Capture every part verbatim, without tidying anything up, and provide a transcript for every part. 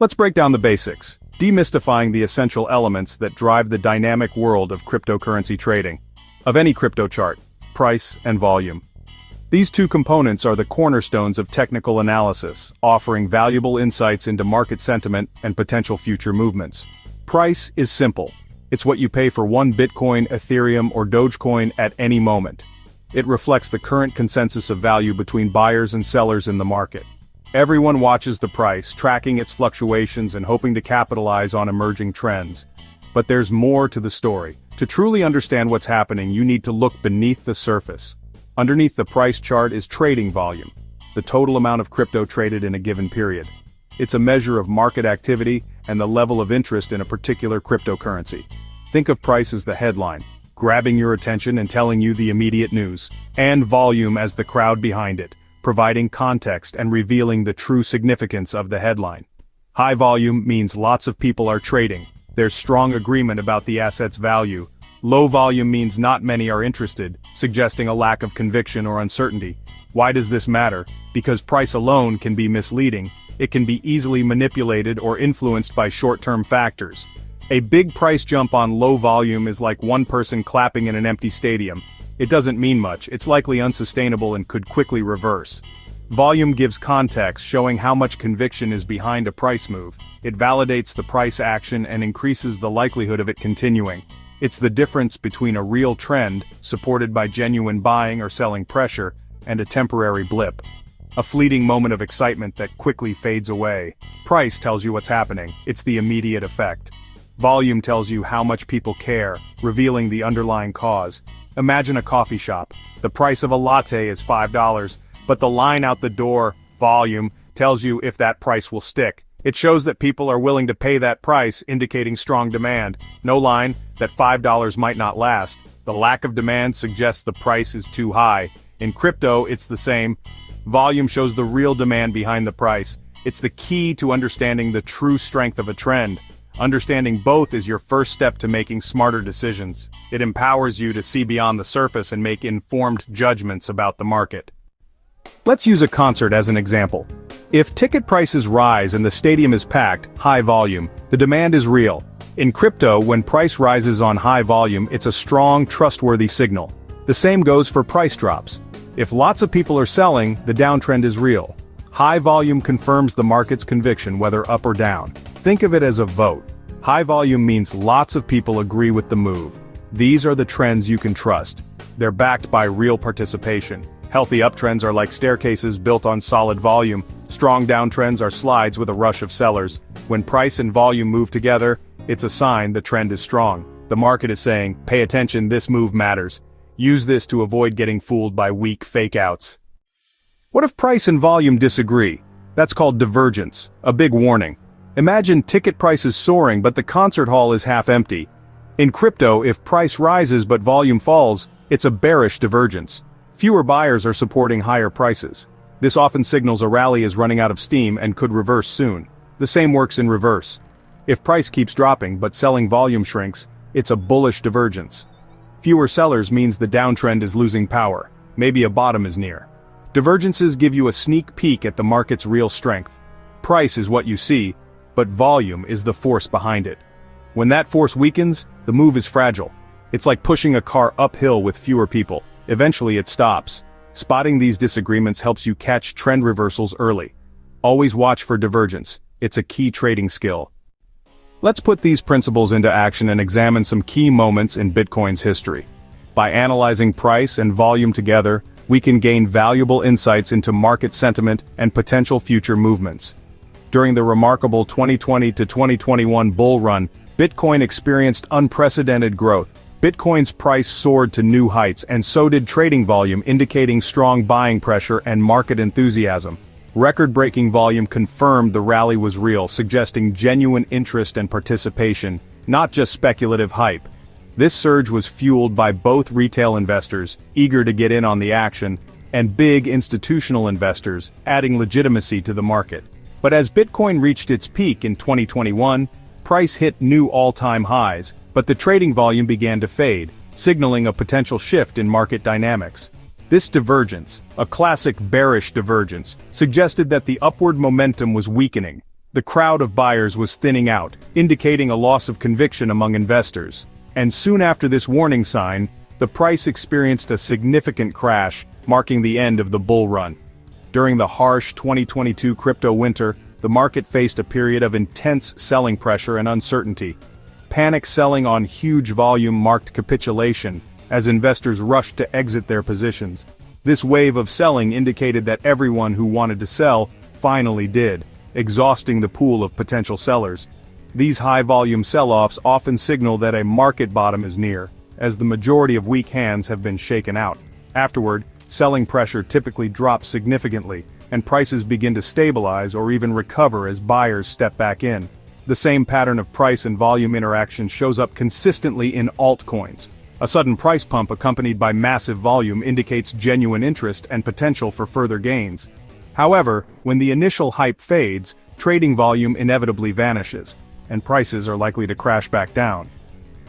Let's break down the basics, demystifying the essential elements that drive the dynamic world of cryptocurrency trading, of any crypto chart, price and volume. These two components are the cornerstones of technical analysis, offering valuable insights into market sentiment and potential future movements. Price is simple. It's what you pay for one Bitcoin, Ethereum, or Dogecoin at any moment. It reflects the current consensus of value between buyers and sellers in the market. Everyone watches the price, tracking its fluctuations and hoping to capitalize on emerging trends. But there's more to the story. To truly understand what's happening, you need to look beneath the surface. Underneath the price chart is trading volume, the total amount of crypto traded in a given period. It's a measure of market activity and the level of interest in a particular cryptocurrency. Think of price as the headline, grabbing your attention and telling you the immediate news, and volume as the crowd behind it, providing context and revealing the true significance of the headline. High volume means lots of people are trading. There's strong agreement about the asset's value. Low volume means not many are interested, suggesting a lack of conviction or uncertainty. Why does this matter? Because price alone can be misleading. It can be easily manipulated or influenced by short-term factors. A big price jump on low volume is like one person clapping in an empty stadium. It doesn't mean much, it's likely unsustainable and could quickly reverse. Volume gives context, showing how much conviction is behind a price move. It validates the price action and increases the likelihood of it continuing. It's the difference between a real trend, supported by genuine buying or selling pressure, and a temporary blip. A fleeting moment of excitement that quickly fades away. Price tells you what's happening, it's the immediate effect. Volume tells you how much people care, revealing the underlying cause. Imagine a coffee shop. The price of a latte is five dollars, but the line out the door, volume, tells you if that price will stick. It shows that people are willing to pay that price, indicating strong demand. No line, that five dollars might not last. The lack of demand suggests the price is too high. In crypto, it's the same. Volume shows the real demand behind the price. It's the key to understanding the true strength of a trend. Understanding both is your first step to making smarter decisions. It empowers you to see beyond the surface and make informed judgments about the market. Let's use a concert as an example. If ticket prices rise and the stadium is packed, high volume, the demand is real. In crypto, when price rises on high volume, it's a strong, trustworthy signal. The same goes for price drops. If lots of people are selling, the downtrend is real. High volume confirms the market's conviction whether up or down. Think of it as a vote. High volume means lots of people agree with the move. These are the trends you can trust. They're backed by real participation. Healthy uptrends are like staircases built on solid volume. Strong downtrends are slides with a rush of sellers. When price and volume move together, it's a sign the trend is strong. The market is saying, pay attention, this move matters. Use this to avoid getting fooled by weak fake-outs. What if price and volume disagree? That's called divergence, a big warning. Imagine ticket prices soaring but the concert hall is half empty. In crypto, if price rises but volume falls, it's a bearish divergence. Fewer buyers are supporting higher prices. This often signals a rally is running out of steam and could reverse soon. The same works in reverse. If price keeps dropping but selling volume shrinks, it's a bullish divergence. Fewer sellers means the downtrend is losing power. Maybe a bottom is near. Divergences give you a sneak peek at the market's real strength. Price is what you see, but volume is the force behind it. When that force weakens, the move is fragile. It's like pushing a car uphill with fewer people. Eventually it stops. Spotting these disagreements helps you catch trend reversals early. Always watch for divergence. It's a key trading skill. Let's put these principles into action and examine some key moments in Bitcoin's history. By analyzing price and volume together, we can gain valuable insights into market sentiment and potential future movements. During the remarkable twenty twenty to twenty twenty-one bull run, Bitcoin experienced unprecedented growth. Bitcoin's price soared to new heights and so did trading volume, indicating strong buying pressure and market enthusiasm. Record-breaking volume confirmed the rally was real, suggesting genuine interest and participation, not just speculative hype. This surge was fueled by both retail investors, eager to get in on the action, and big institutional investors, adding legitimacy to the market. But as Bitcoin reached its peak in twenty twenty-one, price hit new all-time highs, but the trading volume began to fade, signaling a potential shift in market dynamics. This divergence, a classic bearish divergence, suggested that the upward momentum was weakening. The crowd of buyers was thinning out, indicating a loss of conviction among investors. And soon after this warning sign, the price experienced a significant crash, marking the end of the bull run. During the harsh twenty twenty-two crypto winter, the market faced a period of intense selling pressure and uncertainty. Panic selling on huge volume marked capitulation, as investors rushed to exit their positions. This wave of selling indicated that everyone who wanted to sell finally did, exhausting the pool of potential sellers. These high-volume sell-offs often signal that a market bottom is near, as the majority of weak hands have been shaken out. Afterward, selling pressure typically drops significantly, and prices begin to stabilize or even recover as buyers step back in. The same pattern of price and volume interaction shows up consistently in altcoins. A sudden price pump accompanied by massive volume indicates genuine interest and potential for further gains. However, when the initial hype fades, trading volume inevitably vanishes, and prices are likely to crash back down.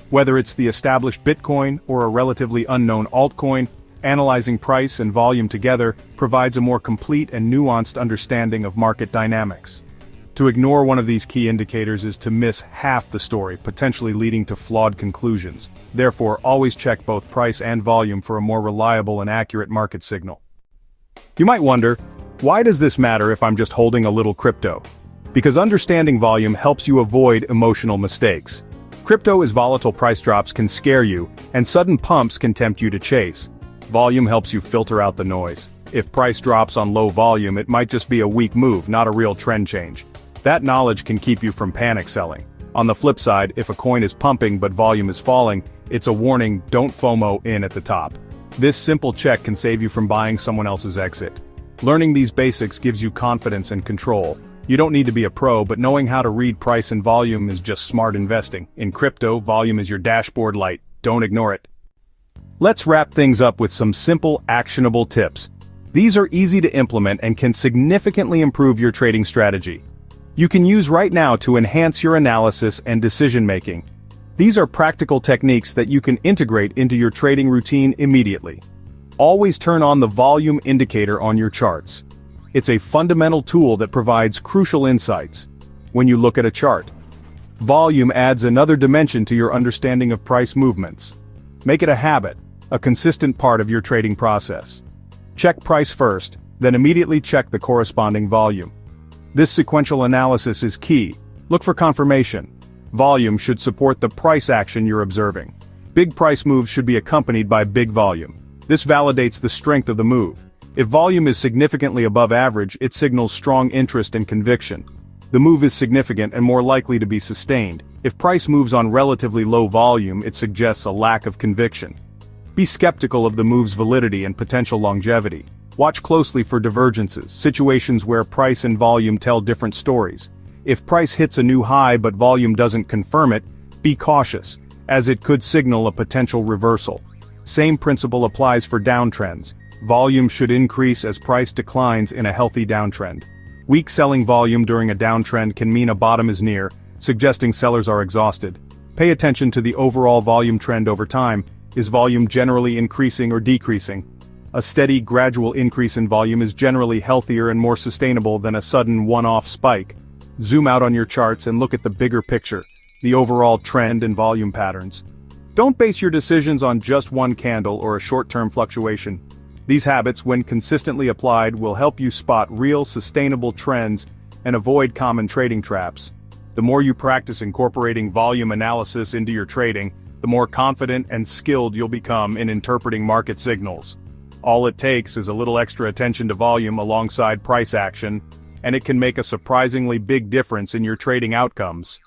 Whether it's the established Bitcoin or a relatively unknown altcoin, analyzing price and volume together provides a more complete and nuanced understanding of market dynamics. To ignore one of these key indicators is to miss half the story, potentially leading to flawed conclusions. Therefore, always check both price and volume for a more reliable and accurate market signal. You might wonder, why does this matter if I'm just holding a little crypto? Because understanding volume helps you avoid emotional mistakes. Crypto is volatile, price drops can scare you, and sudden pumps can tempt you to chase. Volume helps you filter out the noise. If price drops on low volume, it might just be a weak move, not a real trend change. That knowledge can keep you from panic selling. On the flip side, if a coin is pumping but volume is falling, it's a warning, don't FOMO in at the top. This simple check can save you from buying someone else's exit. Learning these basics gives you confidence and control. You don't need to be a pro, but knowing how to read price and volume is just smart investing. In crypto, volume is your dashboard light. Don't ignore it. Let's wrap things up with some simple, actionable tips. These are easy to implement and can significantly improve your trading strategy. You can use right now to enhance your analysis and decision-making. These are practical techniques that you can integrate into your trading routine immediately. Always turn on the volume indicator on your charts. It's a fundamental tool that provides crucial insights. When you look at a chart, volume adds another dimension to your understanding of price movements. Make it a habit, a consistent part of your trading process. Check price first, then immediately check the corresponding volume. This sequential analysis is key. Look for confirmation. Volume should support the price action you're observing. Big price moves should be accompanied by big volume. This validates the strength of the move. If volume is significantly above average, it signals strong interest and conviction. The move is significant and more likely to be sustained. If price moves on relatively low volume, it suggests a lack of conviction. Be skeptical of the move's validity and potential longevity. Watch closely for divergences, situations where price and volume tell different stories. If price hits a new high but volume doesn't confirm it, be cautious, as it could signal a potential reversal. Same principle applies for downtrends. Volume should increase as price declines in a healthy downtrend. Weak selling volume during a downtrend can mean a bottom is near, suggesting sellers are exhausted. Pay attention to the overall volume trend over time. Is volume generally increasing or decreasing? A steady, gradual increase in volume is generally healthier and more sustainable than a sudden one-off spike. Zoom out on your charts and look at the bigger picture, the overall trend and volume patterns. Don't base your decisions on just one candle or a short-term fluctuation. These habits, when consistently applied, will help you spot real, sustainable trends and avoid common trading traps. The more you practice incorporating volume analysis into your trading, the more confident and skilled you'll become in interpreting market signals. All it takes is a little extra attention to volume alongside price action, and it can make a surprisingly big difference in your trading outcomes.